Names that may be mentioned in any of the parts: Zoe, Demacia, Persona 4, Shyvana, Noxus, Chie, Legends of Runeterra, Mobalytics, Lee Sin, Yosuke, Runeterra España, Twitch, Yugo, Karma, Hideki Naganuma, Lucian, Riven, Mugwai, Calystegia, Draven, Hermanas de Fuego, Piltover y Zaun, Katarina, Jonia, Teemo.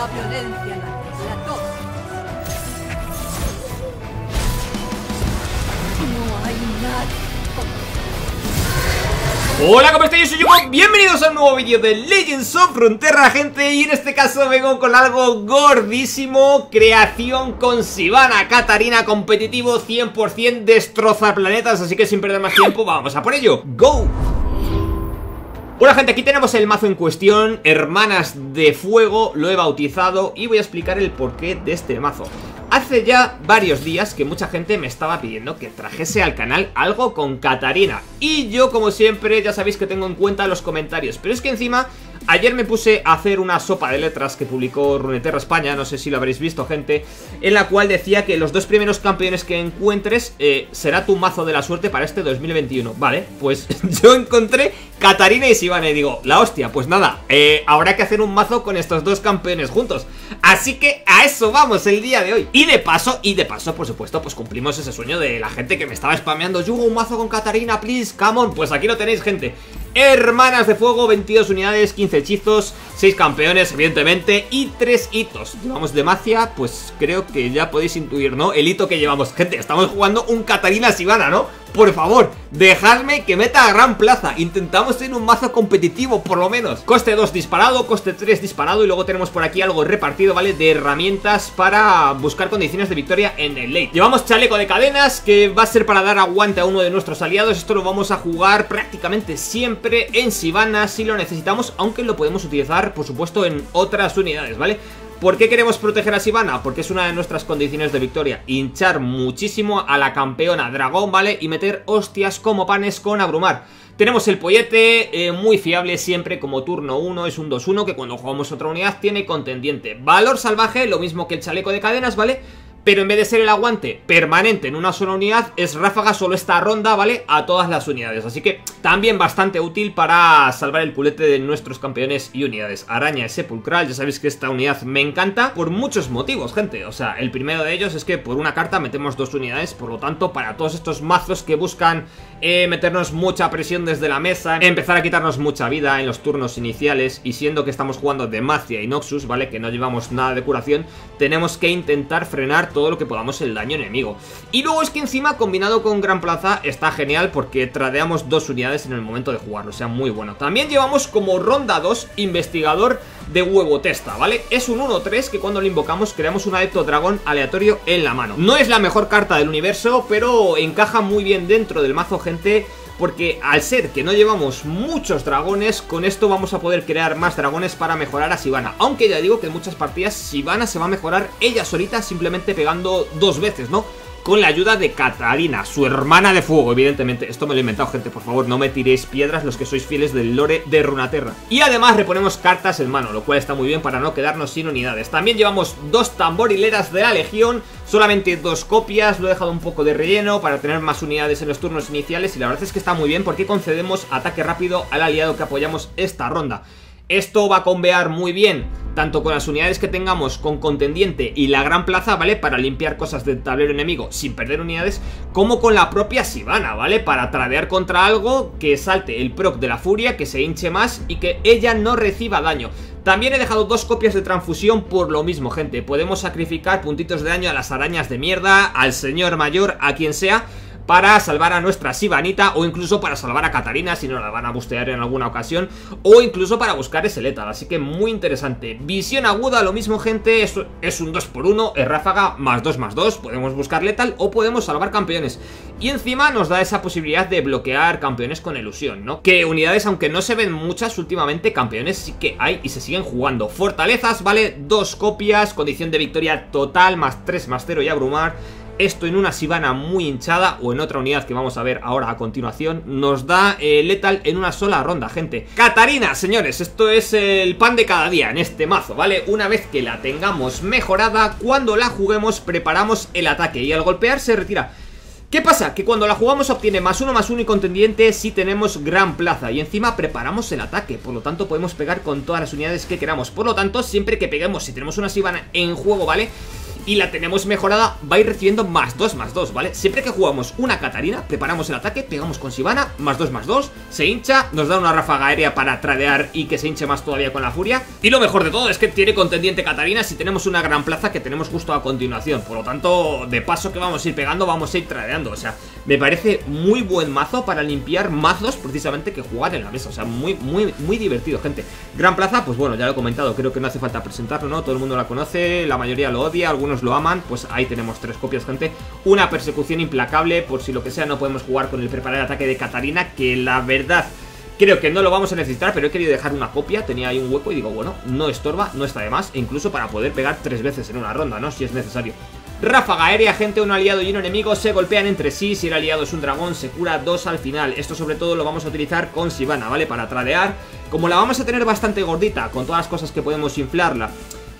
La violencia la toca. No hay nadie. Hola, ¿cómo estáis? Yo soy Yugo. Bienvenidos a un nuevo vídeo de Legends of Runeterra, gente. Y en este caso vengo con algo gordísimo. Creación con Shyvana, Katarina, competitivo 100%, destroza planetas. Así que sin perder más tiempo, vamos a por ello. ¡Go! Hola gente, aquí tenemos el mazo en cuestión, Hermanas de Fuego, lo he bautizado y voy a explicar el porqué de este mazo. Hace ya varios días que mucha gente me estaba pidiendo que trajese al canal algo con Katarina. Y yo, como siempre, ya sabéis que tengo en cuenta los comentarios, pero es que encima ayer me puse a hacer una sopa de letras que publicó Runeterra España, no sé si lo habréis visto, gente, en la cual decía que los dos primeros campeones que encuentres será tu mazo de la suerte para este 2021. Vale, pues yo encontré Katarina y Shyvana y digo, la hostia, pues nada, habrá que hacer un mazo con estos dos campeones juntos. Así que a eso vamos el día de hoy. Y de paso, por supuesto, pues cumplimos ese sueño de la gente que me estaba spameando, Yugo, un mazo con Katarina, please, come on. Pues aquí lo tenéis, gente. Hermanas de Fuego, 22 unidades, 15 hechizos, 6 campeones, evidentemente, y 3 hitos. Llevamos Demacia, pues creo que ya podéis intuir, ¿no? El hito que llevamos, gente, estamos jugando un Katarina Shyvana, ¿no? Por favor, dejadme que meta a gran plaza. Intentamos tener un mazo competitivo, por lo menos. Coste 2 disparado, coste 3 disparado. Y luego tenemos por aquí algo repartido, ¿vale? De herramientas para buscar condiciones de victoria en el late. Llevamos chaleco de cadenas, que va a ser para dar aguante a uno de nuestros aliados. Esto lo vamos a jugar prácticamente siempre en Shyvana, si lo necesitamos, aunque lo podemos utilizar, por supuesto, en otras unidades, ¿vale? ¿Por qué queremos proteger a Shyvana? Porque es una de nuestras condiciones de victoria. Hinchar muchísimo a la campeona dragón, ¿vale? Y meter hostias como panes con abrumar. Tenemos el pollete, muy fiable siempre como turno 1, es un 2-1 que cuando jugamos otra unidad tiene contendiente. Valor salvaje, lo mismo que el chaleco de cadenas, ¿vale? Pero en vez de ser el aguante permanente en una sola unidad, es ráfaga solo esta ronda, ¿vale? A todas las unidades. Así que también bastante útil para salvar el pulete de nuestros campeones y unidades. Araña sepulcral, ya sabéis que esta unidad me encanta por muchos motivos, gente. O sea, el primero de ellos es que por una carta metemos 2 unidades. Por lo tanto, para todos estos mazos que buscan meternos mucha presión desde la mesa, empezar a quitarnos mucha vida en los turnos iniciales, y siendo que estamos jugando Demacia y Noxus, ¿vale? Que no llevamos nada de curación, tenemos que intentar frenar todo lo que podamos el daño enemigo. Y luego es que encima combinado con gran plaza está genial porque tradeamos 2 unidades en el momento de jugarlo, o sea, muy bueno. También llevamos como ronda 2 investigador de huevo testa, ¿vale? Es un 1-3 que cuando lo invocamos creamos un adepto dragón aleatorio en la mano. No es la mejor carta del universo, pero encaja muy bien dentro del mazo, gente, porque al ser que no llevamos muchos dragones, con esto vamos a poder crear más dragones para mejorar a Shyvana. Aunque ya digo que en muchas partidas Shyvana se va a mejorar ella solita simplemente pegando 2 veces, ¿no? Con la ayuda de Katarina, su hermana de fuego, evidentemente. Esto me lo he inventado, gente, por favor, no me tiréis piedras los que sois fieles del lore de Runeterra. Y además reponemos cartas en mano, lo cual está muy bien para no quedarnos sin unidades. También llevamos 2 tamborileras de la legión, solamente 2 copias, lo he dejado un poco de relleno para tener más unidades en los turnos iniciales. Y la verdad es que está muy bien porque concedemos ataque rápido al aliado que apoyamos esta ronda. Esto va a combear muy bien, tanto con las unidades que tengamos con contendiente y la gran plaza, ¿vale? Para limpiar cosas del tablero enemigo sin perder unidades, como con la propia Shyvana, ¿vale? Para tradear contra algo que salte el proc de la furia, que se hinche más y que ella no reciba daño. También he dejado 2 copias de transfusión por lo mismo, gente. Podemos sacrificar puntitos de daño a las arañas de mierda, al señor mayor, a quien sea, para salvar a nuestra Shyvanita, o incluso para salvar a Katarina si no la van a bustear en alguna ocasión, o incluso para buscar ese letal. Así que muy interesante. Visión aguda, lo mismo, gente, es un 2x1, es ráfaga, +2/+2. Podemos buscar letal o podemos salvar campeones. Y encima nos da esa posibilidad de bloquear campeones con elusión, ¿no? Que unidades, aunque no se ven muchas últimamente, campeones sí que hay y se siguen jugando. Fortalezas, ¿vale? 2 copias, condición de victoria total, +3/+0 y abrumar. Esto en una Shyvana muy hinchada o en otra unidad que vamos a ver ahora a continuación nos da letal en una sola ronda, gente. Katarina, señores, esto es el pan de cada día en este mazo, ¿vale? Una vez que la tengamos mejorada, cuando la juguemos preparamos el ataque y al golpear se retira. ¿Qué pasa? Que cuando la jugamos obtiene +1/+1 y contendiente si tenemos gran plaza. Y encima preparamos el ataque, por lo tanto podemos pegar con todas las unidades que queramos. Por lo tanto, siempre que peguemos, si tenemos una Shyvana en juego, ¿vale? y la tenemos mejorada, va a ir recibiendo +2/+2, ¿vale? Siempre que jugamos una Katarina, preparamos el ataque, pegamos con Shyvana, +2/+2, se hincha, nos da una ráfaga aérea para tradear y que se hinche más todavía con la furia. Y lo mejor de todo es que tiene contendiente Katarina si tenemos una gran plaza que tenemos justo a continuación. Por lo tanto, de paso que vamos a ir pegando, vamos a ir tradeando. O sea, me parece muy buen mazo para limpiar mazos precisamente que jugar en la mesa. O sea, muy divertido, gente. Gran plaza, pues bueno, ya lo he comentado, creo que no hace falta presentarlo, ¿no? Todo el mundo la conoce, la mayoría lo odia, algunos lo aman. Pues ahí tenemos 3 copias, gente. Una persecución implacable por si lo que sea no podemos jugar con el preparar ataque de Katarina, que la verdad creo que no lo vamos a necesitar, pero he querido dejar una copia, tenía ahí un hueco y digo, bueno, no estorba, no está de más, e incluso para poder pegar 3 veces en una ronda, ¿no? Si es necesario. Ráfaga aérea, gente, un aliado y un enemigo se golpean entre sí, si el aliado es un dragón se cura 2 al final. Esto sobre todo lo vamos a utilizar con Shyvana, ¿vale? Para tradear, como la vamos a tener bastante gordita, con todas las cosas que podemos inflarla,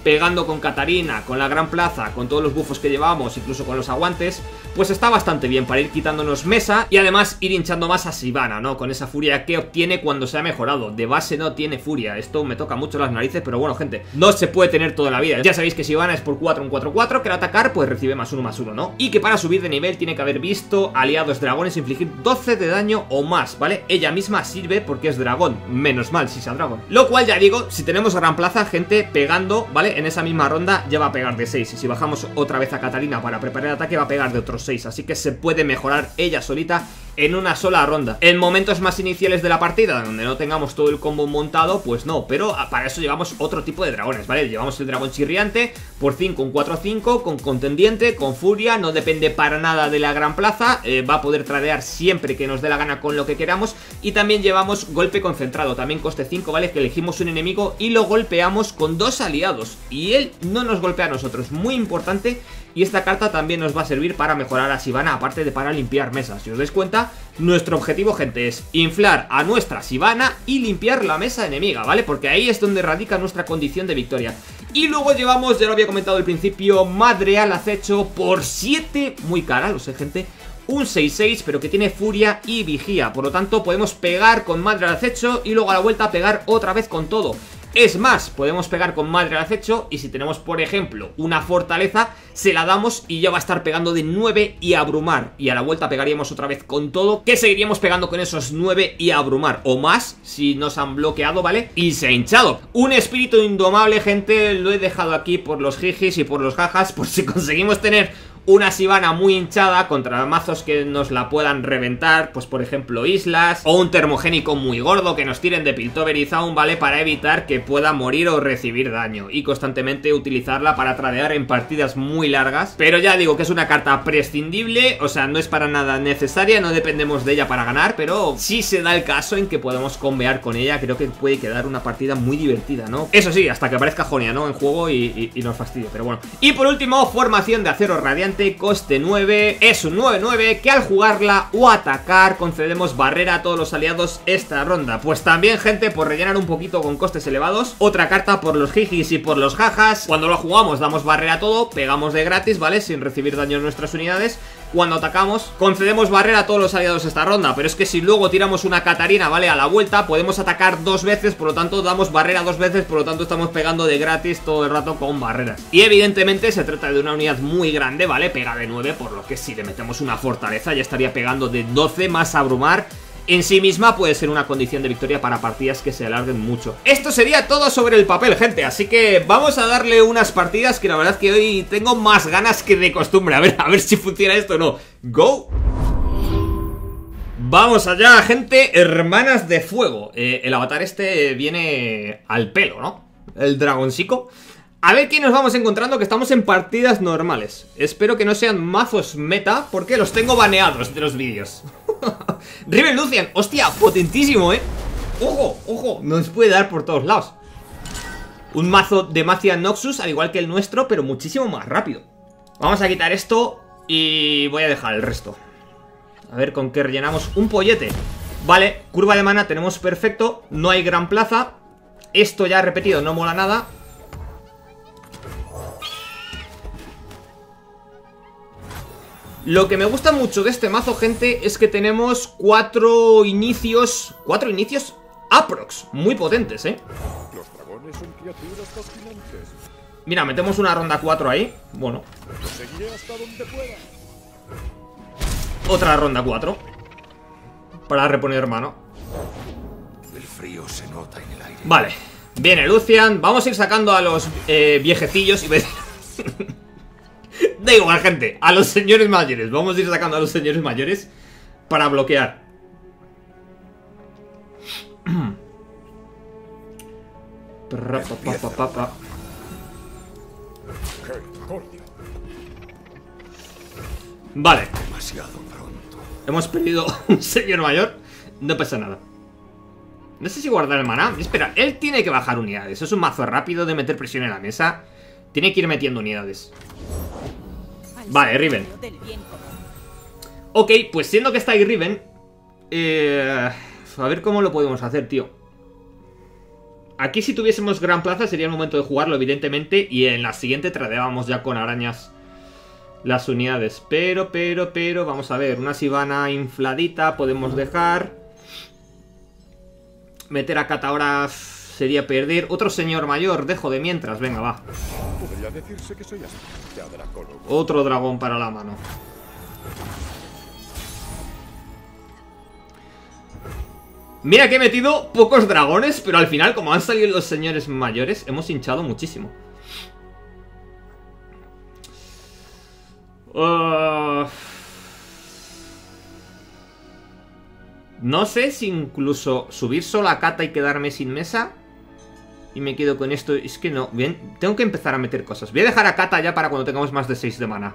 pegando con Katarina, con la gran plaza, con todos los buffos que llevamos, incluso con los aguantes, pues está bastante bien para ir quitándonos mesa y además ir hinchando más a Shyvana, ¿no? Con esa furia que obtiene cuando se ha mejorado. De base no tiene furia, esto me toca mucho las narices, pero bueno, gente, no se puede tener toda la vida. Ya sabéis que Shyvana es por 4 un 4-4, que al atacar pues recibe +1/+1, ¿no? Y que para subir de nivel tiene que haber visto aliados dragones infligir 12 de daño o más, ¿vale? Ella misma sirve porque es dragón, menos mal si sea dragón. Lo cual ya digo, si tenemos gran plaza, gente, pegando, ¿vale? En esa misma ronda ya va a pegar de 6. Y si bajamos otra vez a Katarina para preparar el ataque, va a pegar de otros 6. Así que se puede mejorar ella solita en una sola ronda. En momentos más iniciales de la partida, donde no tengamos todo el combo montado, pues no. Pero para eso llevamos otro tipo de dragones, ¿vale? Llevamos el dragón chirriante por 5, un 4-5, con contendiente, con furia. No depende para nada de la gran plaza. Va a poder tradear siempre que nos dé la gana con lo que queramos. Y también llevamos golpe concentrado, también coste 5, ¿vale? Que elegimos un enemigo y lo golpeamos con 2 aliados. Y él no nos golpea a nosotros, muy importante. Y esta carta también nos va a servir para mejorar a Shyvana, aparte de para limpiar mesas. Si os dais cuenta, nuestro objetivo, gente, es inflar a nuestra Shyvana y limpiar la mesa enemiga, ¿vale? Porque ahí es donde radica nuestra condición de victoria. Y luego llevamos, ya lo había comentado al principio, madre al acecho por 7, muy cara, lo sé, gente. Un 6-6, pero que tiene furia y vigía. Por lo tanto, podemos pegar con madre al acecho y luego a la vuelta pegar otra vez con todo. Es más, podemos pegar con madre al acecho y si tenemos, por ejemplo, una fortaleza, se la damos y ya va a estar pegando de 9 y abrumar. Y a la vuelta pegaríamos otra vez con todo, que seguiríamos pegando con esos 9 y abrumar. O más, si nos han bloqueado, ¿vale? Y se ha hinchado. Un espíritu indomable, gente, lo he dejado aquí por los jijis y por los jajas, por si conseguimos tener una Shyvana muy hinchada contra mazos que nos la puedan reventar, pues por ejemplo islas, o un termogénico muy gordo que nos tiren de Piltover y Zaun, ¿vale? Para evitar que pueda morir o recibir daño, y constantemente utilizarla para tradear en partidas muy largas. Pero ya digo que es una carta prescindible, o sea, no es para nada necesaria, no dependemos de ella para ganar, pero si se da el caso en que podamos combear con ella, creo que puede quedar una partida muy divertida, ¿no? Eso sí, hasta que aparezca Jonia, ¿no? En juego y nos fastidie, pero bueno. Y por último, formación de acero radiante, coste 9, es un 9-9 que al jugarla o atacar concedemos barrera a todos los aliados esta ronda. Pues también, gente, por rellenar un poquito con costes elevados, otra carta por los jijis y por los jajas. Cuando lo jugamos damos barrera a todo, pegamos de gratis, ¿vale? Sin recibir daño en nuestras unidades. Cuando atacamos concedemos barrera a todos los aliados esta ronda, pero es que si luego tiramos una Katarina, ¿vale? A la vuelta podemos atacar 2 veces, por lo tanto damos barrera 2 veces, por lo tanto estamos pegando de gratis todo el rato con barreras. Y evidentemente se trata de una unidad muy grande, ¿vale? Pega de 9, por lo que si le metemos una fortaleza ya estaría pegando de 12 más abrumar. En sí misma puede ser una condición de victoria para partidas que se alarguen mucho. Esto sería todo sobre el papel, gente, así que vamos a darle unas partidas que la verdad que hoy tengo más ganas que de costumbre. A ver si funciona esto o no. ¡Go! Vamos allá, gente. Hermanas de Fuego. El avatar este viene al pelo, ¿no? El dragoncico. A ver qué nos vamos encontrando, que estamos en partidas normales. Espero que no sean mazos meta, porque los tengo baneados de los vídeos. Riven, Lucian, hostia, potentísimo, ojo, ojo, nos puede dar por todos lados. Un mazo de Demacia Noxus, al igual que el nuestro, pero muchísimo más rápido. Vamos a quitar esto y voy a dejar el resto. A ver con qué rellenamos un pollete. Vale, curva de mana tenemos perfecto, no hay gran plaza. Esto ya repetido, no mola nada. Lo que me gusta mucho de este mazo, gente, es que tenemos 4 inicios. 4 inicios aprox, muy potentes, Los dragones son criaturas fascinantes. Mira, metemos una ronda 4 ahí. Bueno. Otra ronda 4. Para reponer mano. El frío se nota en el aire. Vale. Viene Lucian. Vamos a ir sacando a los viejecillos. Da igual, gente. A los señores mayores. Vamos a ir sacando a los señores mayores para bloquear. Vale. Demasiado pronto. Hemos perdido un señor mayor. No pasa nada. No sé si guardar el maná. Espera, él tiene que bajar unidades. Es un mazo rápido de meter presión en la mesa. Tiene que ir metiendo unidades. Vale, Riven. Ok, pues siendo que está ahí Riven, a ver cómo lo podemos hacer, tío. Aquí si tuviésemos gran plaza sería el momento de jugarlo, evidentemente. Y en la siguiente tradeábamos ya con arañas las unidades. Pero, vamos a ver. Una Shyvana infladita podemos dejar. Meter a Kat ahora sería perder. Otro señor mayor, dejo de mientras. Venga, va. Otro dragón para la mano. Mira que he metido pocos dragones, pero al final, como han salido los señores mayores, hemos hinchado muchísimo. No sé si incluso subir solo a Cata y quedarme sin mesa. Y me quedo con esto. Es que no, bien, tengo que empezar a meter cosas. Voy a dejar a Cata ya para cuando tengamos más de 6 de mana.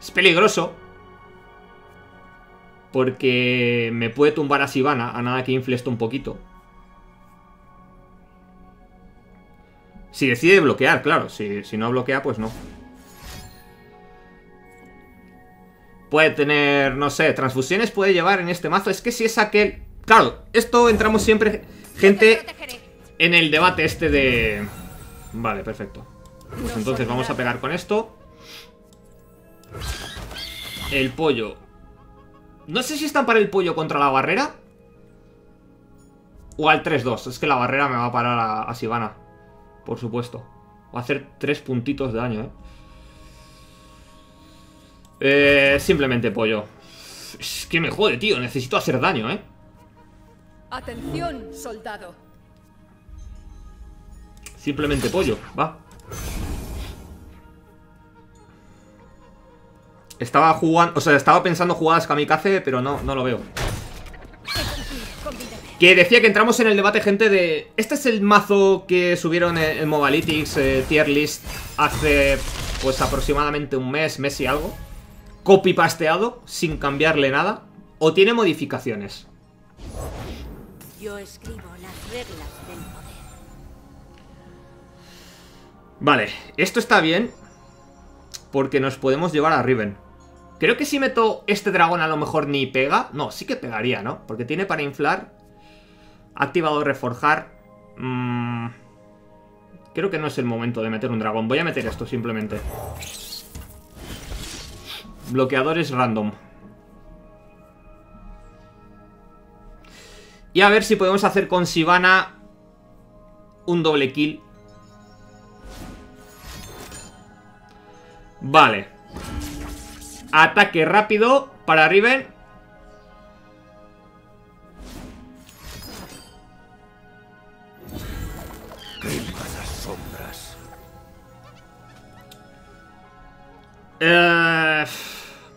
Es peligroso, porque me puede tumbar a Shyvana. A nada que infle esto un poquito. Si decide bloquear, claro. Si no bloquea, pues no. Puede tener, no sé, transfusiones puede llevar en este mazo. Es que si es aquel... Claro, esto entramos siempre, gente, en el debate este de... Vale, perfecto. Pues entonces vamos a pegar con esto. El pollo. No sé si están para el pollo contra la barrera o al 3-2. Es que la barrera me va a parar a Shyvana, por supuesto. Va a hacer 3 puntitos de daño, simplemente pollo. Es que me jode, tío. Necesito hacer daño, Atención, soldado. Simplemente pollo, va. Estaba jugando, o sea, estaba pensando jugadas kamikaze, pero no lo veo. Que decía que entramos en el debate, gente, de... Este es el mazo que subieron en Mobalytics, tier list, hace pues aproximadamente un mes y algo. Copy pasteado, sin cambiarle nada. O tiene modificaciones. Yo escribo las reglas del poder. Vale, esto está bien, porque nos podemos llevar a Riven. Creo que si meto este dragón a lo mejor ni pega. No, sí que pegaría, ¿no? Porque tiene para inflar. Activado reforjar. Creo que no es el momento de meter un dragón. Voy a meter esto simplemente. Bloqueadores random. Y a ver si podemos hacer con Shyvana un doble kill. Vale. Ataque rápido para Riven.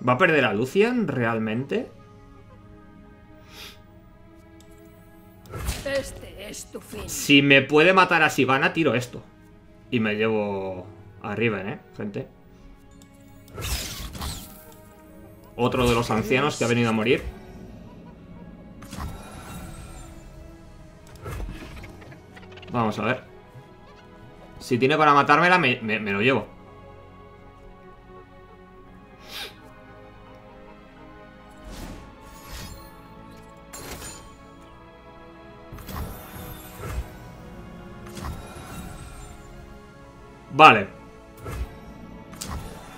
¿Va a perder a Lucian realmente? Este es tu fin. Si me puede matar a Shyvana, tiro esto y me llevo a Riven, gente. Otro de los ancianos que ha venido a morir. Vamos a ver. Si tiene para matármela, me lo llevo. Vale.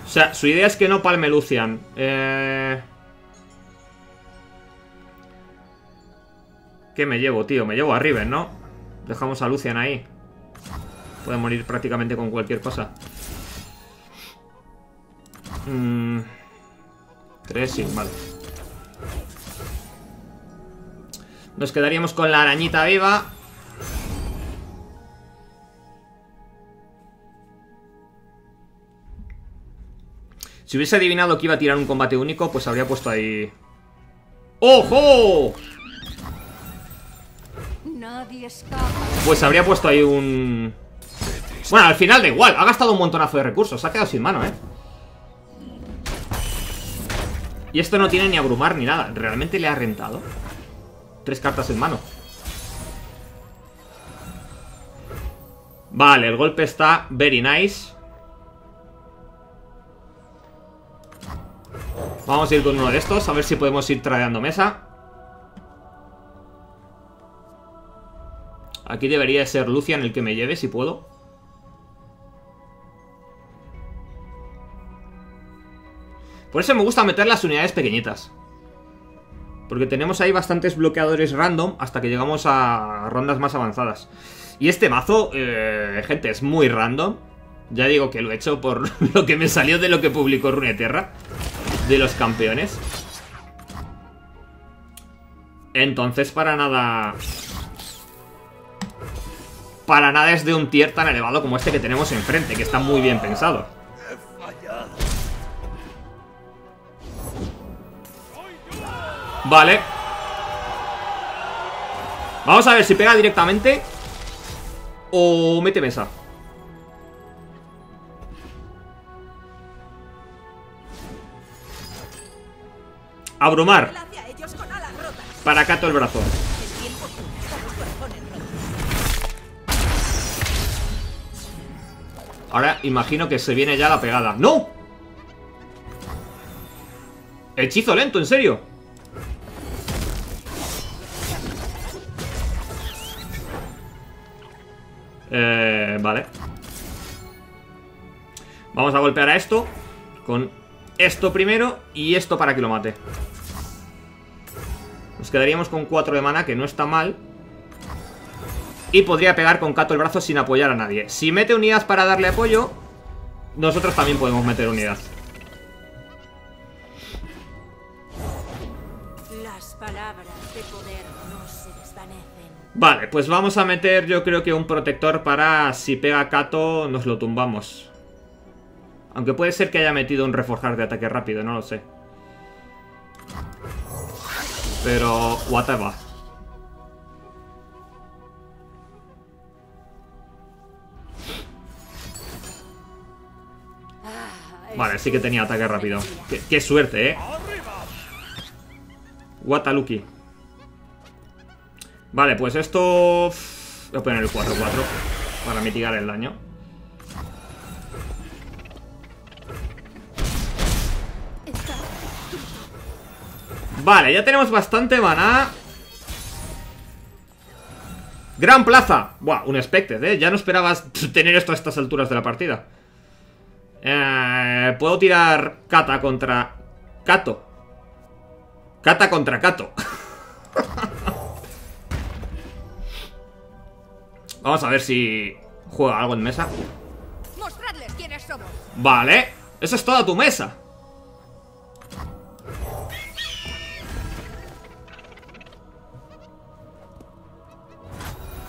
O sea, su idea es que no palme Lucian. ¿Qué me llevo, tío? Me llevo a Riven, ¿no? Dejamos a Lucian ahí. Puede morir prácticamente con cualquier cosa. 3, sí, vale. Nos quedaríamos con la arañita viva. Si hubiese adivinado que iba a tirar un combate único, pues habría puesto ahí... ¡Ojo! Pues habría puesto ahí un... Bueno, al final da igual. Ha gastado un montonazo de recursos. Se ha quedado sin mano, ¿eh? Y esto no tiene ni abrumar ni nada. ¿Realmente le ha rentado? 3 cartas en mano. Vale, el golpe está very nice. Vamos a ir con uno de estos, a ver si podemos ir tradeando mesa. Aquí debería ser Lucian el que me lleve, si puedo. Por eso me gusta meter las unidades pequeñitas, porque tenemos ahí bastantes bloqueadores random hasta que llegamos a rondas más avanzadas. Y este mazo, gente, es muy random. Ya digo que lo he hecho por lo que me salió de lo que publicó Runeterra de los campeones. Entonces para nada es de un tier tan elevado como este que tenemos enfrente, que está muy bien pensado. Vale, vamos a ver si pega directamente o mete mesa. Abrumar. Para acá todo el brazo. Ahora imagino que se viene ya la pegada. ¡No! Hechizo lento, en serio. Vale. Vamos a golpear a esto con... esto primero y esto para que lo mate. Nos quedaríamos con 4 de mana, que no está mal. Y podría pegar con Kato el brazo sin apoyar a nadie. Si mete unidad para darle apoyo, nosotros también podemos meter unidad. Las palabras de poder no se desvanecen. Vale, pues vamos a meter, yo creo que un protector para si pega Kato nos lo tumbamos. Aunque puede ser que haya metido un reforjar de ataque rápido, no lo sé. Pero... whatever. Vale, sí que tenía ataque rápido. Qué suerte, ¿eh? Wataluki. Vale, pues esto... voy a poner el 4-4 para mitigar el daño. Vale, ya tenemos bastante maná. Gran plaza. Buah, un Spectre, ¿eh? Ya no esperabas tener esto a estas alturas de la partida. Puedo tirar Kata contra Kato. Kata contra Kato. Vamos a ver si juega algo en mesa. Mostradles quiénes somos. Vale, eso es toda tu mesa.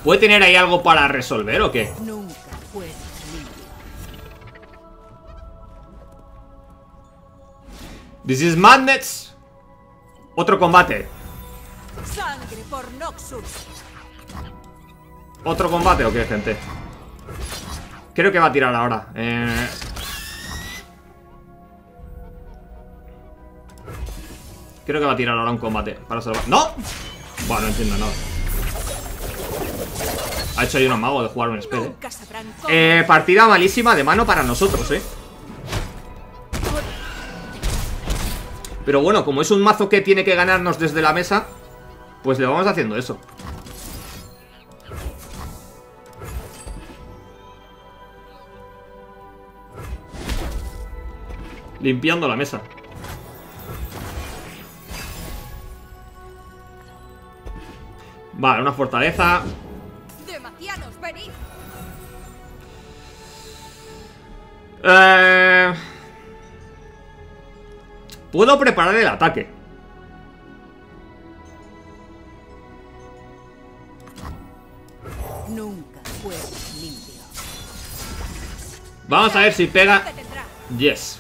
¿Puede tener ahí algo para resolver o qué? Nunca fue libre. This is madness. Otro combate. Sangre por Noxus. ¿Otro combate o qué, gente? Creo que va a tirar ahora. Creo que va a tirar ahora un combate para salvar. ¡No! Bueno, no entiendo nada. Ha hecho ahí un amago de jugar un spell, ¿eh? Partida malísima de mano para nosotros, ¿eh? Pero bueno, como es un mazo que tiene que ganarnos desde la mesa, pues le vamos haciendo eso. Limpiando la mesa. Vale, una fortaleza. Demacianos, venid. Puedo preparar el ataque. Nunca fue limpio. Vamos a ver si pega. Yes.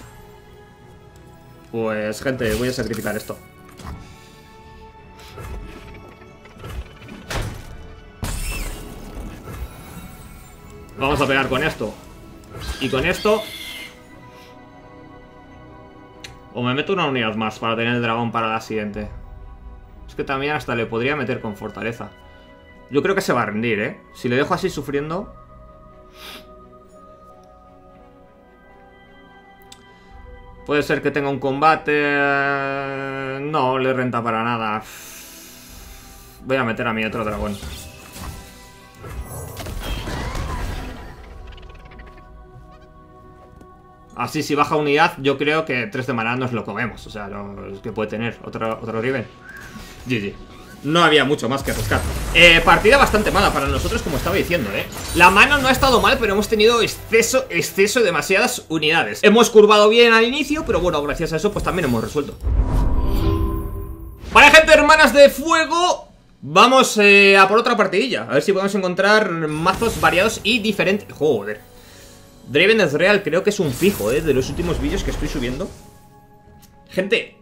Pues gente, voy a sacrificar esto. Vamos a pegar con esto. Y con esto. O me meto una unidad más para tener el dragón para la siguiente. Es que también hasta le podría meter con fortaleza. Yo creo que se va a rendir, ¿eh? Si le dejo así sufriendo. Puede ser que tenga un combate. No, le renta para nada. Voy a meter a mi otro dragón. Así, si baja unidad, yo creo que 3 de maná nos lo comemos. O sea, es que puede tener otro Riven. GG. No había mucho más que buscar. Partida bastante mala para nosotros, como estaba diciendo, ¿eh? La mano no ha estado mal, pero hemos tenido exceso de demasiadas unidades. Hemos curvado bien al inicio, pero bueno, gracias a eso, pues también hemos resuelto. Vale, gente, hermanas de fuego. Vamos a por otra partidilla. A ver si podemos encontrar mazos variados y diferentes. Joder. Draven es real, creo que es un fijo, de los últimos vídeos que estoy subiendo. Gente,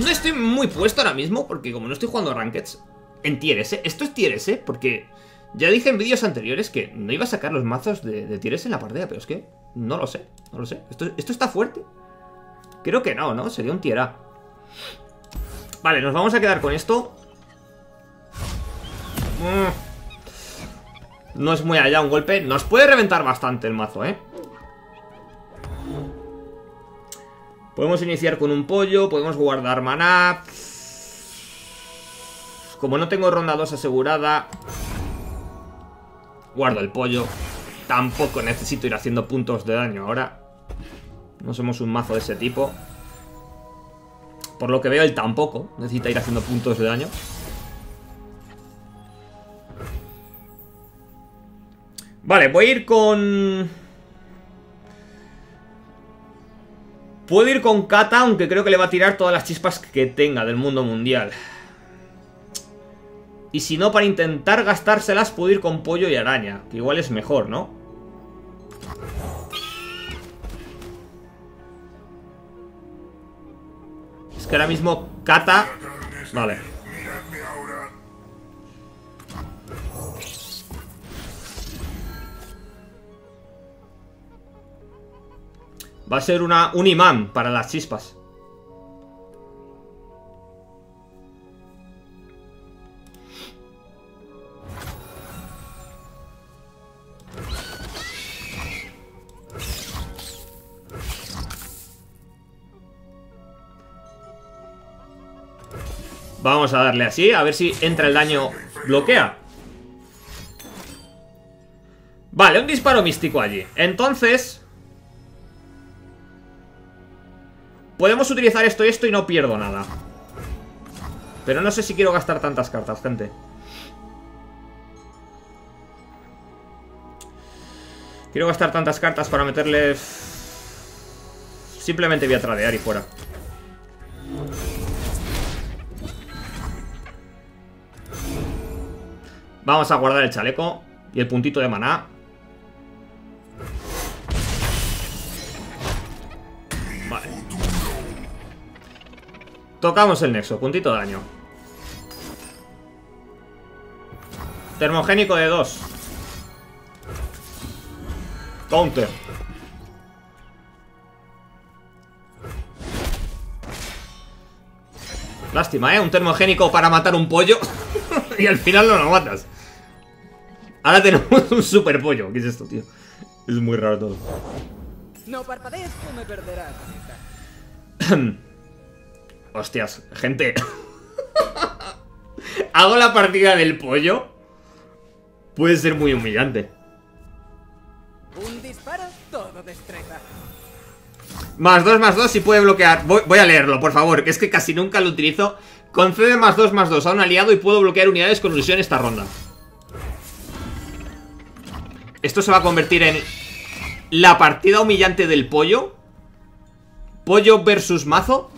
no estoy muy puesto ahora mismo, porque como no estoy jugando rankeds en tier S, esto es tier S, porque ya dije en vídeos anteriores que no iba a sacar los mazos de tier S en la partida, pero es que no lo sé, no lo sé. ¿Esto está fuerte? Creo que no, ¿no? Sería un tier A. Vale, nos vamos a quedar con esto. No es muy allá un golpe. Nos puede reventar bastante el mazo, ¿eh? Podemos iniciar con un pollo, podemos guardar maná. Como no tengo ronda 2 asegurada, guardo el pollo. Tampoco necesito ir haciendo puntos de daño ahora. No somos un mazo de ese tipo. Por lo que veo, él tampoco necesita ir haciendo puntos de daño. Vale, voy a ir con... Puedo ir con Kata, aunque creo que le va a tirar todas las chispas que tenga del mundo mundial. Y si no, para intentar gastárselas, puedo ir con pollo y araña, que igual es mejor, ¿no? Es que ahora mismo Kata... Vale. Va a ser un imán para las chispas. Vamos a darle así, a ver si entra el daño. Bloquea. Vale, un disparo místico allí. Entonces... podemos utilizar esto y esto y no pierdo nada. Pero no sé si quiero gastar tantas cartas, gente. Quiero gastar tantas cartas para meterle... Simplemente voy a tradear y fuera. Vamos a guardar el chaleco y el puntito de maná. Tocamos el nexo, puntito de daño. Termogénico de 2. Counter. Lástima, ¿eh? Un termogénico para matar un pollo y al final no lo matas. Ahora tenemos un super pollo. ¿Qué es esto, tío? Es muy raro todo. No parpadees o me perderás. Hostias, gente. Hago la partida del pollo. Puede ser muy humillante. Un disparo, todo destreza. Más 2, si puede bloquear. Voy a leerlo, por favor, que es que casi nunca lo utilizo. Concede +2/+2 a un aliado y puedo bloquear unidades con Lucian esta ronda. Esto se va a convertir en la partida humillante del pollo. Pollo versus mazo.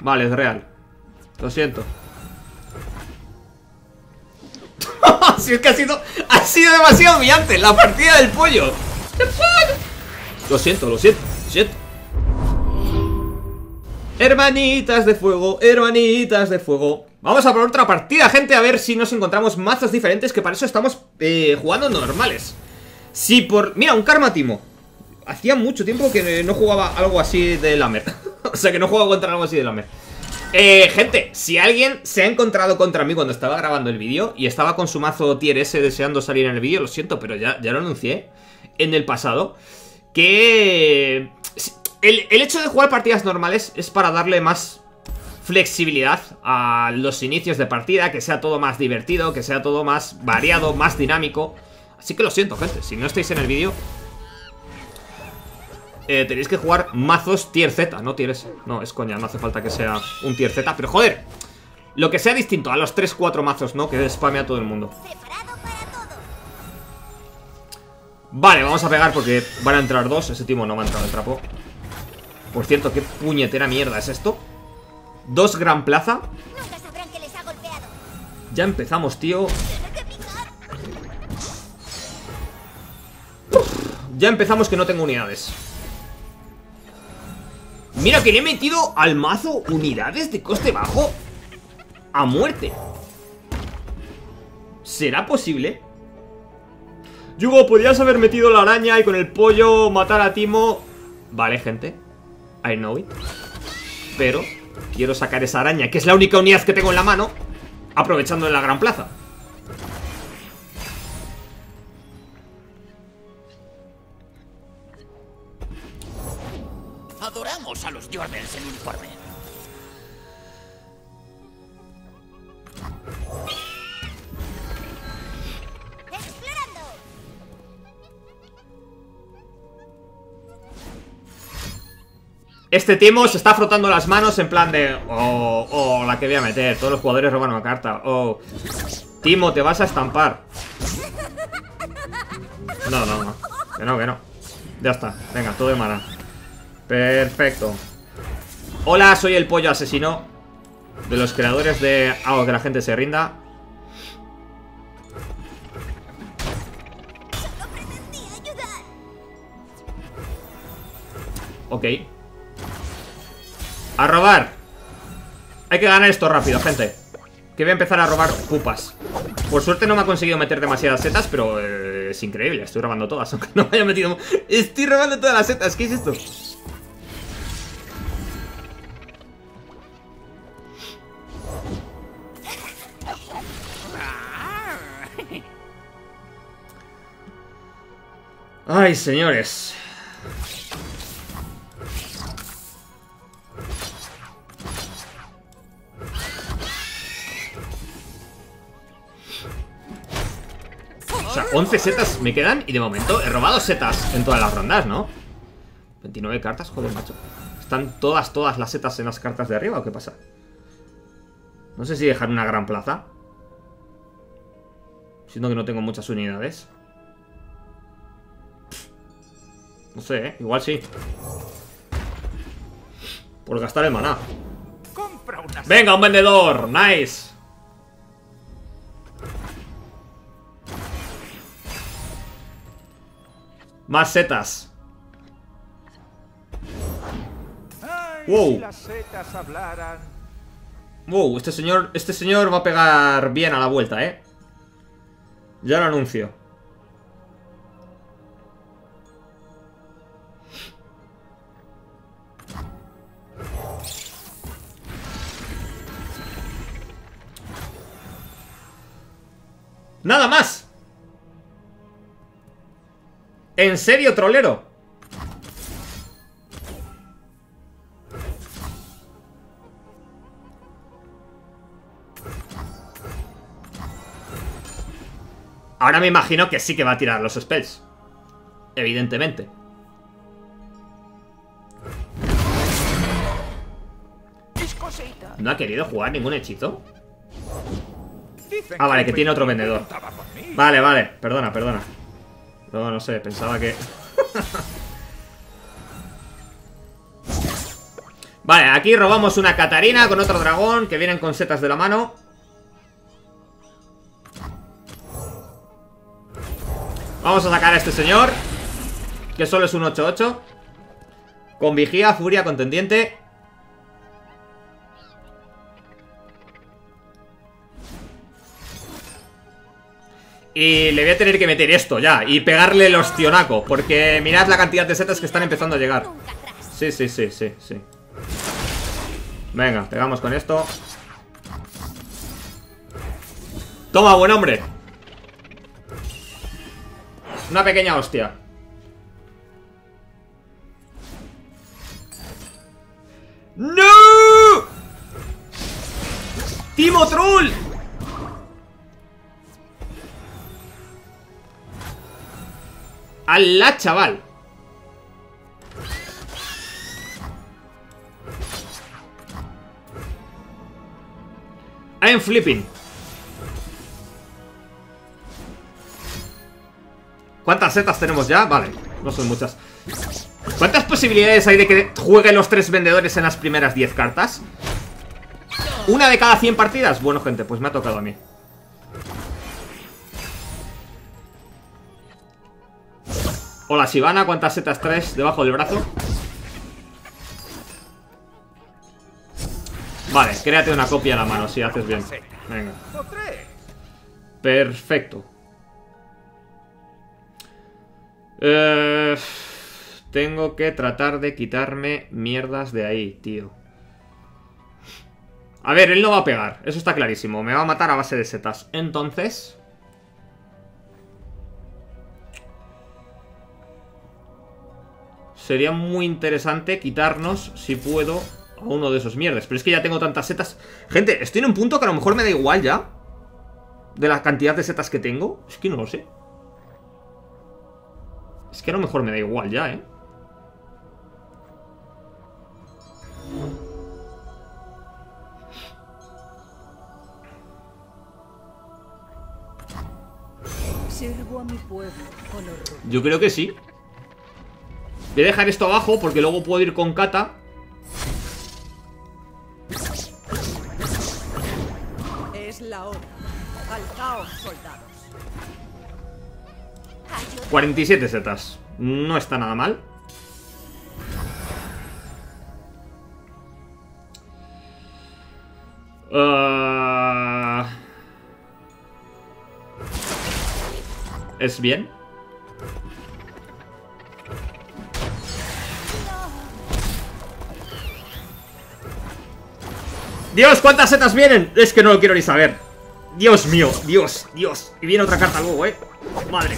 Vale, es real. Lo siento. Si es que ha sido demasiado humillante la partida del pollo. Lo siento, lo siento, lo siento. Hermanitas de fuego, hermanitas de fuego. Vamos a por otra partida, gente, a ver si nos encontramos mazos diferentes, que para eso estamos jugando normales. Si por... Mira, un Karma Teemo. Hacía mucho tiempo que no jugaba algo así de lamer. O sea, que no jugaba contra algo así de lamer. Gente, si alguien se ha encontrado contra mí cuando estaba grabando el vídeo y estaba con su mazo tier S deseando salir en el vídeo, lo siento, pero ya lo anuncié en el pasado, que... El hecho de jugar partidas normales es para darle más flexibilidad a los inicios de partida, que sea todo más divertido, que sea todo más variado, más dinámico. Así que lo siento, gente, si no estáis en el vídeo, tenéis que jugar mazos tier Z, no tier S. No, es coña, no hace falta que sea un tier Z, pero joder, lo que sea distinto a los 3-4 mazos, ¿no? Que spame a todo el mundo. Vale, vamos a pegar porque van a entrar dos. Ese Teemo no me ha entrado el trapo. Por cierto, qué puñetera mierda es esto. Dos gran plaza. Nunca sabrán que les ha golpeado. Ya empezamos, tío. Ya empezamos que no tengo unidades. Mira que le he metido al mazo unidades de coste bajo a muerte. ¿Será posible? Yugo, podrías haber metido la araña y con el pollo matar a Teemo. Vale, gente, I know it, pero quiero sacar esa araña, que es la única unidad que tengo en la mano, aprovechando en la gran plaza. Adoramos a los Jordans en uniforme. Este Teemo se está frotando las manos en plan de... Oh, la que voy a meter. Todos los jugadores roban una carta. Oh, Teemo, te vas a estampar. No, no, no. Que no, que no. Ya está. Venga, todo de mana. Perfecto. Hola, soy el pollo asesino de los creadores de... Hago que la gente se rinda. Ok. A robar. Hay que ganar esto rápido, gente, que voy a empezar a robar pupas. Por suerte no me ha conseguido meter demasiadas setas, pero es increíble. Estoy robando todas, aunque no me haya metido. Estoy robando todas las setas, ¿qué es esto? Ay, señores. O sea, 11 setas me quedan y de momento he robado setas en todas las rondas, ¿no? 29 cartas, joder, macho. ¿Están todas las setas en las cartas de arriba o qué pasa? No sé si dejar una gran plaza, siendo que no tengo muchas unidades. No sé, ¿eh? Igual sí. Por gastar el maná. ¡Venga, un vendedor! ¡Nice! Más setas. Ay, wow. Si las setas hablaran. Wow, este señor va a pegar bien a la vuelta, ¿eh? Ya lo anuncio. ¡Nada más! ¿En serio, trolero? Ahora me imagino que sí que va a tirar los spells. Evidentemente. ¿No ha querido jugar ningún hechizo? Ah, vale, que tiene otro vendedor. Vale, vale, perdona, perdona. No, no sé, pensaba que... Vale, aquí robamos una Katarina con otro dragón que vienen con setas de la mano. Vamos a sacar a este señor, que solo es un 8-8. Con vigía, furia, contendiente. Y le voy a tener que meter esto ya y pegarle los tionacos, porque mirad la cantidad de setas que están empezando a llegar. Sí, sí, sí, sí, sí. Venga, pegamos con esto. Toma, buen hombre. Una pequeña hostia. ¡No! ¡Teemo Troll! ¡Hala, chaval! I'm flipping. ¿Cuántas setas tenemos ya? Vale, no son muchas. ¿Cuántas posibilidades hay de que jueguen los 3 vendedores en las primeras 10 cartas? ¿Una de cada 100 partidas? Bueno, gente, pues me ha tocado a mí. Hola, Shyvana, ¿cuántas setas traes debajo del brazo? Vale, créate una copia en la mano, si haces bien. Venga. Perfecto. Tengo que tratar de quitarme mierdas de ahí, tío. A ver, él no va a pegar, eso está clarísimo. Me va a matar a base de setas. Entonces... sería muy interesante quitarnos, si puedo, a uno de esos mierdas. Pero es que ya tengo tantas setas. Gente, estoy en un punto que a lo mejor me da igual ya, de la cantidad de setas que tengo. Es que no lo sé. Es que a lo mejor me da igual ya, ¿eh? Yo creo que sí. Voy a dejar esto abajo porque luego puedo ir con Kata. Es la hora. Al caos, soldados. 47 setas. No está nada mal. Es bien. Dios, ¿cuántas setas vienen? Es que no lo quiero ni saber. Dios mío, Dios, Dios. Y viene otra carta luego, ¿eh? Madre.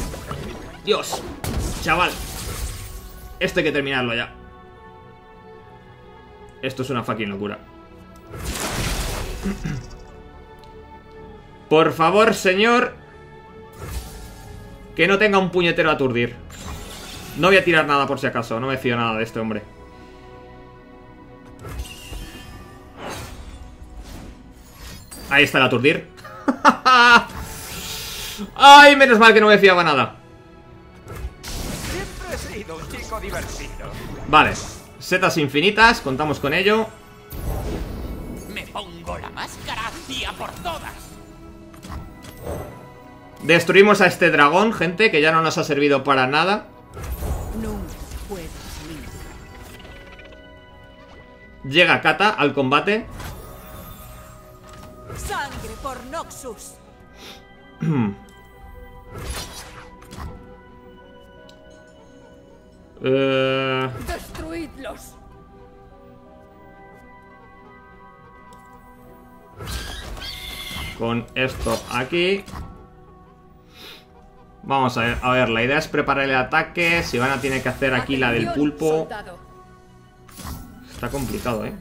Dios, chaval. Esto hay que terminarlo ya. Esto es una fucking locura. Por favor, señor, que no tenga un puñetero a aturdir. No voy a tirar nada por si acaso. No me fío nada de este hombre. Ahí está el aturdir. Ay, menos mal que no me fiaba nada. Divertido. Vale, setas infinitas, contamos con ello. Me pongo la máscara y a por todas. Destruimos a este dragón, gente, que ya no nos ha servido para nada. No puedes ir. Llega Kata al combate. Sangre por Noxus. Destruidlos. Con esto aquí vamos a ver, la idea es preparar el ataque. Shyvana tiene que hacer aquí la del pulpo. Está complicado, ¿eh?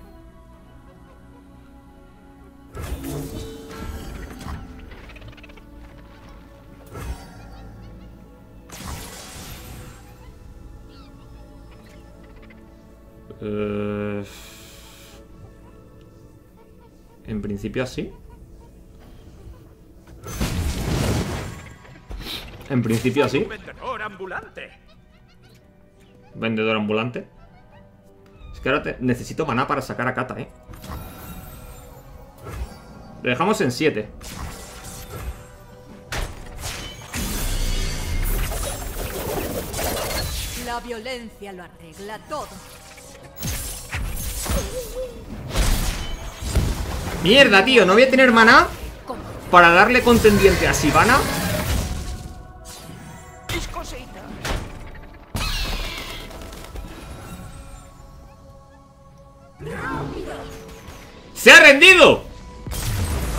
En principio así. En principio así. Vendedor ambulante. Vendedor ambulante. Es que ahora necesito maná para sacar a Kata, eh. Lo dejamos en 7. La violencia lo arregla todo. Mierda, tío, no voy a tener maná para darle contendiente a Shyvana. ¡Se ha rendido!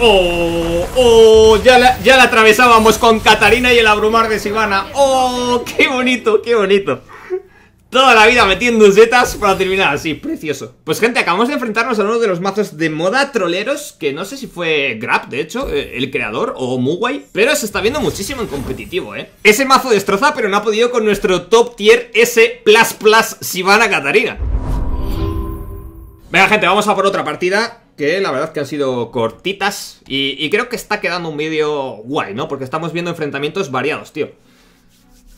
¡Oh! ¡Oh! Ya la atravesábamos con Katarina y el abrumar de Shyvana. ¡Oh! ¡Qué bonito! ¡Qué bonito! Toda la vida metiendo zetas para terminar así, precioso. Pues gente, acabamos de enfrentarnos a uno de los mazos de moda troleros, que no sé si fue Grab, de hecho, el creador, o Mugwai, pero se está viendo muchísimo en competitivo, eh. Ese mazo destroza, pero no ha podido con nuestro top tier S++ Shyvana Katarina. Venga gente, vamos a por otra partida, que la verdad que han sido cortitas, y creo que está quedando un vídeo guay, ¿no? Porque estamos viendo enfrentamientos variados, tío.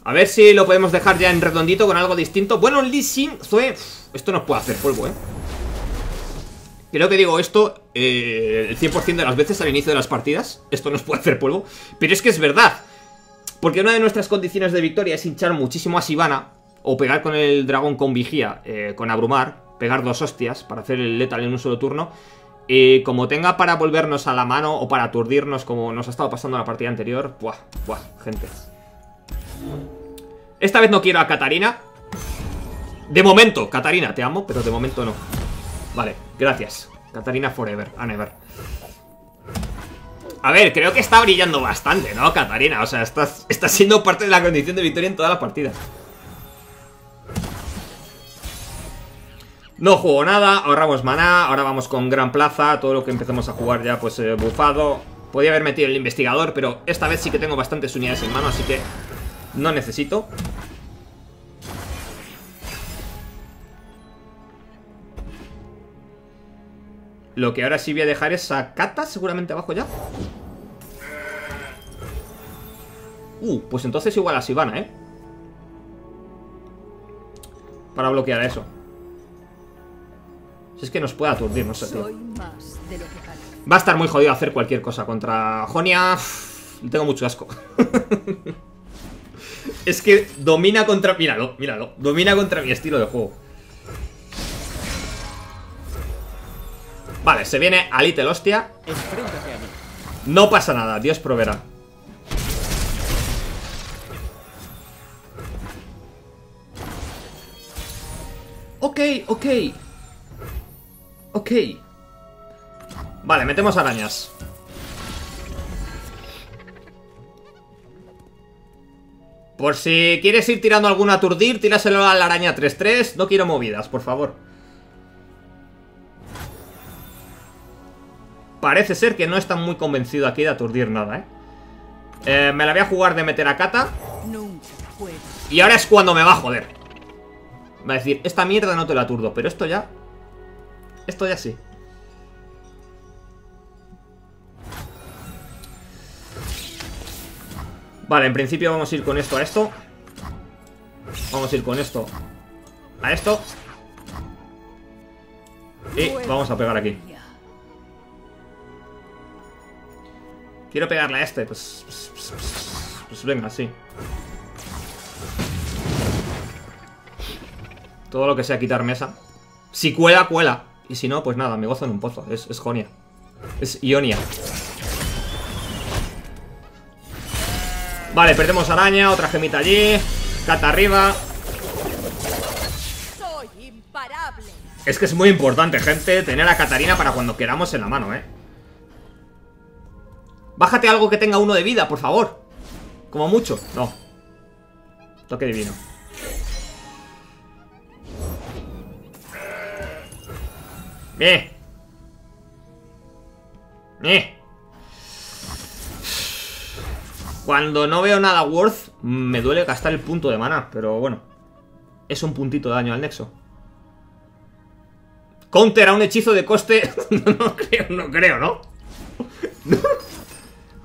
A ver si lo podemos dejar ya en redondito con algo distinto. Bueno, Lee Sin, Zoe... Esto nos puede hacer polvo, ¿eh? Creo que digo esto el 100% de las veces al inicio de las partidas. Esto nos puede hacer polvo. Pero es que es verdad. Porque una de nuestras condiciones de victoria es hinchar muchísimo a Shyvana. O pegar con el dragón con vigía, con abrumar. Pegar 2 hostias para hacer el letal en un solo turno. Y como tenga para volvernos a la mano o para aturdirnos como nos ha estado pasando en la partida anterior. Buah, buah, gente. Esta vez no quiero a Katarina. De momento, Katarina, te amo, pero de momento no. Vale, gracias. Katarina forever, a never. A ver, creo que está brillando bastante, ¿no, Katarina? O sea, está siendo parte de la condición de victoria en todas las partidas. No juego nada, ahorramos maná. Ahora vamos con Gran Plaza. Todo lo que empecemos a jugar ya, pues, bufado. Podía haber metido el investigador, pero esta vez sí que tengo bastantes unidades en mano, así que... no necesito. Lo que ahora sí voy a dejar es a Kata, seguramente abajo ya. Pues entonces igual a Shyvana, ¿eh? Para bloquear eso. Si es que nos puede aturdir, no sé, tío. Va a estar muy jodido hacer cualquier cosa contra Jonia. Tengo mucho asco. Es que domina contra... míralo, míralo. Domina contra mi estilo de juego. Vale, se viene a Little Hostia. No pasa nada, Dios proveerá. Ok, ok. Ok. Vale, metemos arañas. Por si quieres ir tirando algún aturdir, tíraselo a la araña 3-3. No quiero movidas, por favor. Parece ser que no está muy convencido aquí de aturdir nada, ¿eh? Me la voy a jugar de meter a Kata. Y ahora es cuando me va a joder. Va a decir, esta mierda no te la aturdo, pero esto ya... esto ya sí. Vale, en principio vamos a ir con esto a esto. Vamos a ir con esto a esto. Y vamos a pegar aquí. Quiero pegarle a este, pues venga, sí. Todo lo que sea quitar mesa. Si cuela, cuela. Y si no, pues nada, me gozo en un pozo. Es Jonia. Es Ionia. Vale, perdemos araña, otra gemita allí. Kata arriba. Soy imparable. Es que es muy importante, gente, tener a Katarina para cuando queramos en la mano, eh. Bájate algo que tenga 1 de vida, por favor. Como mucho, no. Toque divino. Bien. Bien. Cuando no veo nada worth, me duele gastar el punto de maná, pero bueno. Es un puntito de daño al nexo. Counter a un hechizo de coste... no creo, ¿no?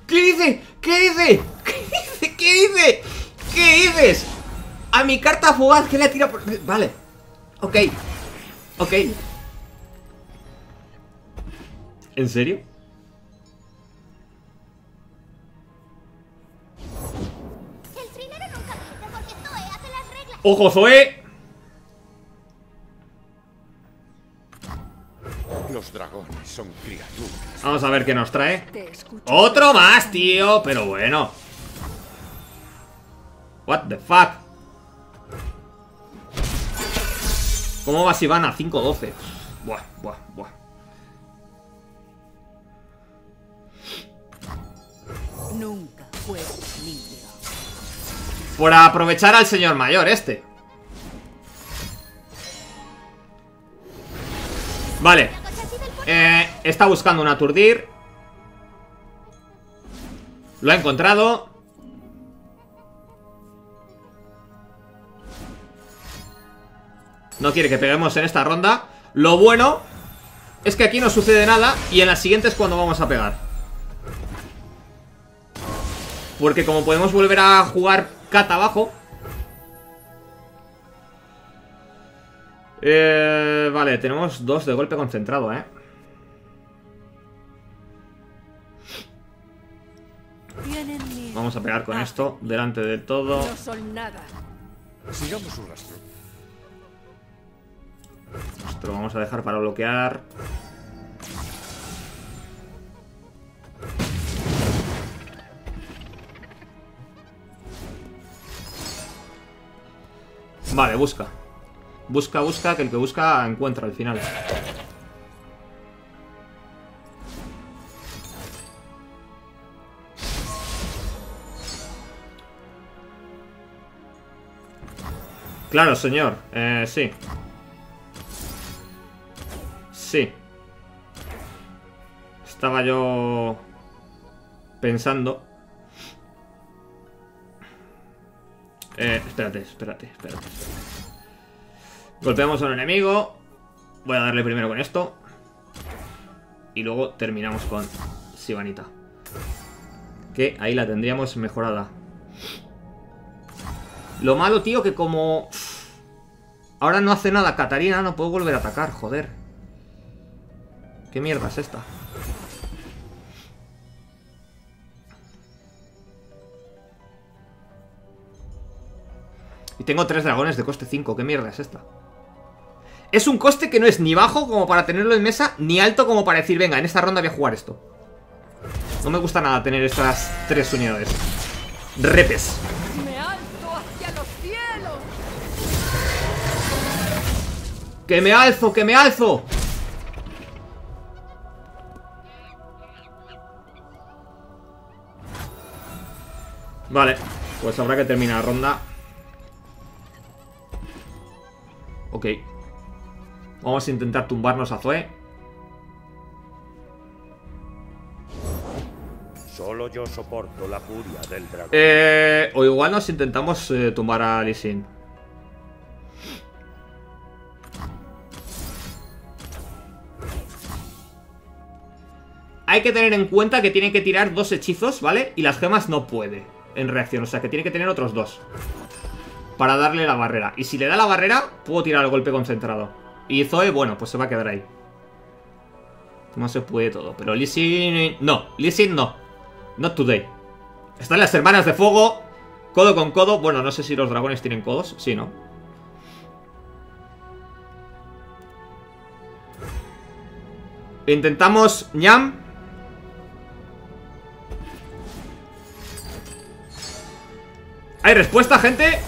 ¿Qué dice? ¿Qué dice? ¿Qué dice? ¿Qué dice? ¿Qué dices? A mi carta fugaz que le ha tirado... Vale. Ok. Ok. ¿En serio? El primero nunca miente porque Zoe hace las reglas. ¡Ojo, Zoe! Los dragones son criaturas. Vamos a ver qué nos trae. ¡Otro más, tío! Pero bueno. What the fuck. ¿Cómo va Shyvana? 5-12. Buah, buah, buah. Nunca fue limpio. Por aprovechar al señor mayor este. Vale. Está buscando un aturdir. Lo ha encontrado. No quiere que peguemos en esta ronda. Lo bueno es que aquí no sucede nada y en las siguientes es cuando vamos a pegar. Porque como podemos volver a jugar cata abajo. Vale, tenemos dos de golpe concentrado, Vamos a pegar con esto delante de todo. No son nada. Sigamos su rastro. Esto lo vamos a dejar para bloquear. Vale, busca. Busca, busca, que el que busca encuentra al final. Claro, señor. Sí. Sí. Estaba yo pensando. Espérate. Golpeamos a un enemigo. Voy a darle primero con esto. Y luego terminamos con Shyvanita. Que ahí la tendríamos mejorada. Lo malo, tío, que como... Ahora no hace nada Katarina, no puedo volver a atacar, joder. ¿Qué mierda es esta? Y tengo 3 dragones de coste 5. ¿Qué mierda es esta? Es un coste que no es ni bajo como para tenerlo en mesa, ni alto como para decir, venga, en esta ronda voy a jugar esto. No me gusta nada tener estas 3 unidades. Repes. Me alzo hacia los cielos. ¡Que me alzo, que me alzo! Vale, pues habrá que terminar la ronda. Ok. Vamos a intentar tumbarnos a Zoe. Solo yo soporto la furia del dragón. O igual nos intentamos tumbar a Lee Sin. Hay que tener en cuenta que tiene que tirar 2 hechizos, ¿vale? Y las gemas no puede en reacción, o sea que tiene que tener otros 2 para darle la barrera. Y si le da la barrera, puedo tirar el golpe concentrado. Y Zoe, bueno, pues se va a quedar ahí. No se puede todo. Pero Lee Sin... No, Lee Sin no. Not today. Están las hermanas de fuego. Codo con codo. Bueno, no sé si los dragones tienen codos. Sí, ¿no? Intentamos ñam. ¿Hay respuesta, gente?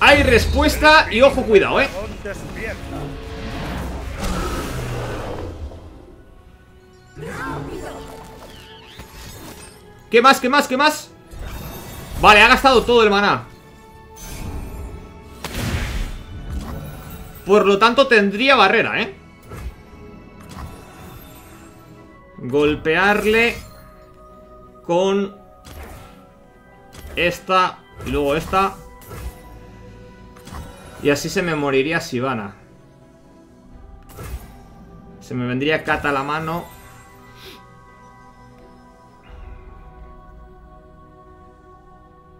Hay respuesta y ojo, cuidado, ¿Qué más, qué más, qué más? Vale, ha gastado todo el maná. Por lo tanto, tendría barrera, Golpearle con esta y luego esta. Y así se me moriría Shyvana. Se me vendría Cata a la mano.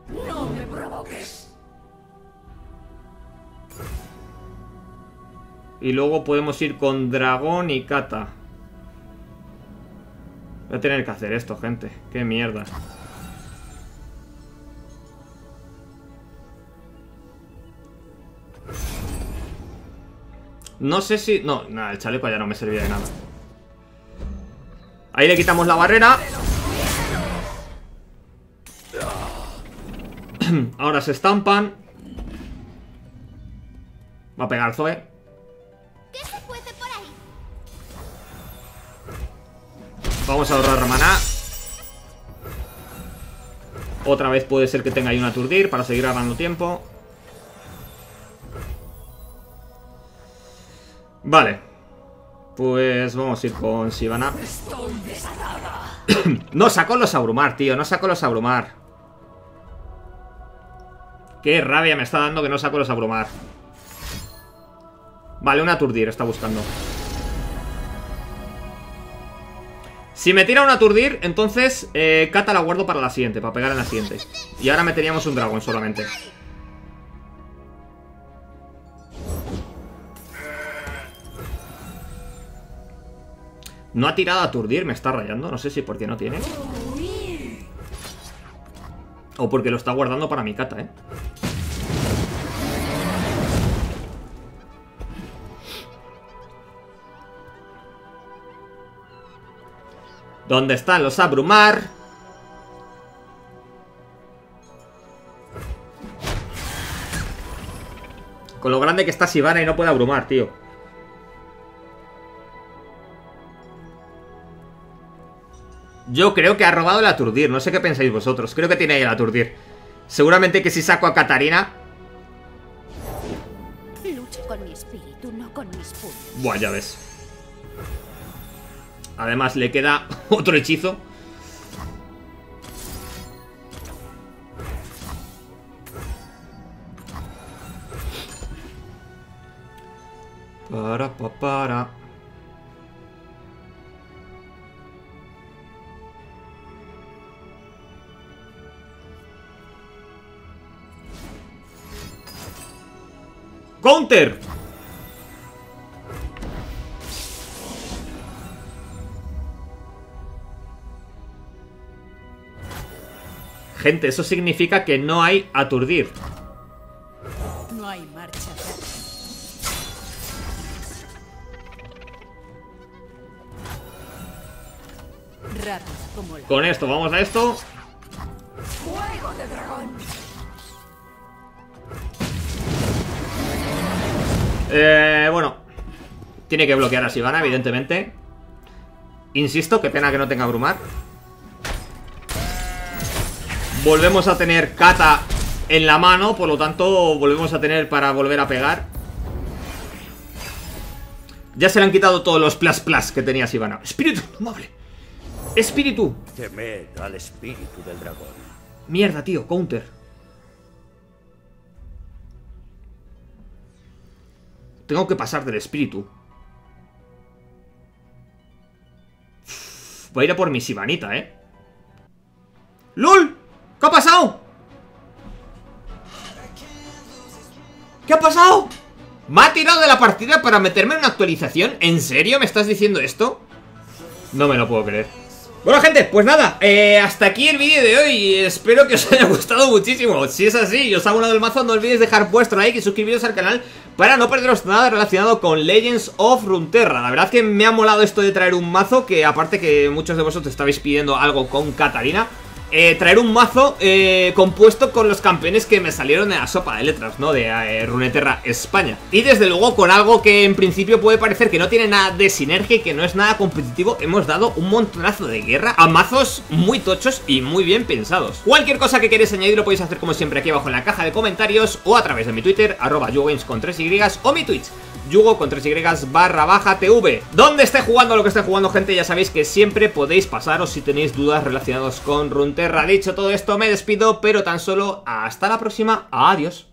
No me provoques. Y luego podemos ir con Dragón y Cata. Voy a tener que hacer esto, gente. Qué mierda. No sé si... No, nada, el chaleco ya no me servía de nada. Ahí le quitamos la barrera. Ahora se estampan. Va a pegar Zoe. Vamos a ahorrar maná. Otra vez puede ser que tenga ahí un aturdir para seguir ganando tiempo. Vale, pues vamos a ir con Shyvana. No sacó los abrumar, tío, no sacó los abrumar. Qué rabia me está dando que no sacó los abrumar. Vale, un aturdir está buscando. Si me tira un aturdir, entonces Cata la guardo para la siguiente, para pegar en la siguiente. Y ahora meteríamos un dragón solamente. No ha tirado a aturdir, me está rayando. No sé si porque no tiene. O porque lo está guardando para mi Cata, ¿eh? ¿Dónde están los abrumar? Con lo grande que está Shyvana y no puede abrumar, tío. Yo creo que ha robado el aturdir. No sé qué pensáis vosotros. Creo que tiene ahí el aturdir. Seguramente que si saco a Katarina... Lucha con mi espíritu, no con mis puños. Buah, ya ves. Además le queda otro hechizo. Para. ¡Counter! Gente, eso significa que no hay aturdir. No hay marcha. Con esto, vamos a esto. Fuego de dragón. Bueno, tiene que bloquear a Shyvana, evidentemente. Insisto, qué pena que no tenga abrumar. Volvemos a tener Cata en la mano, por lo tanto volvemos a tener para volver a pegar. Ya se le han quitado todos los plas plas que tenía Shyvana. Espíritu, amable. Espíritu. Temed al espíritu del dragón. Mierda, tío, counter. Tengo que pasar del espíritu. Voy a ir a por mi Shyvanita, ¿eh? ¡Lol! ¿Qué ha pasado? ¿Qué ha pasado? ¿Me ha tirado de la partida para meterme en una actualización? ¿En serio me estás diciendo esto? No me lo puedo creer. Bueno, gente, pues nada, hasta aquí el vídeo de hoy. Espero que os haya gustado muchísimo. Si es así y os ha gustado el mazo, no olvidéis dejar vuestro like y suscribiros al canal para no perderos nada relacionado con Legends of Runeterra. La verdad que me ha molado esto de traer un mazo, que aparte que muchos de vosotros estabais pidiendo algo con Katarina, traer un mazo compuesto con los campeones que me salieron de la sopa de letras, ¿no? De Runeterra España. Y desde luego con algo que en principio puede parecer que no tiene nada de sinergia y que no es nada competitivo, hemos dado un montonazo de guerra a mazos muy tochos y muy bien pensados. Cualquier cosa que queréis añadir lo podéis hacer como siempre aquí abajo en la caja de comentarios o a través de mi Twitter, @yugogames con 3y, o mi Twitch, yugo con 3y / tv. Donde esté jugando lo que esté jugando, gente, ya sabéis que siempre podéis pasaros si tenéis dudas relacionadas con Runeterra. Dicho todo esto, me despido, pero tan solo hasta la próxima. Adiós.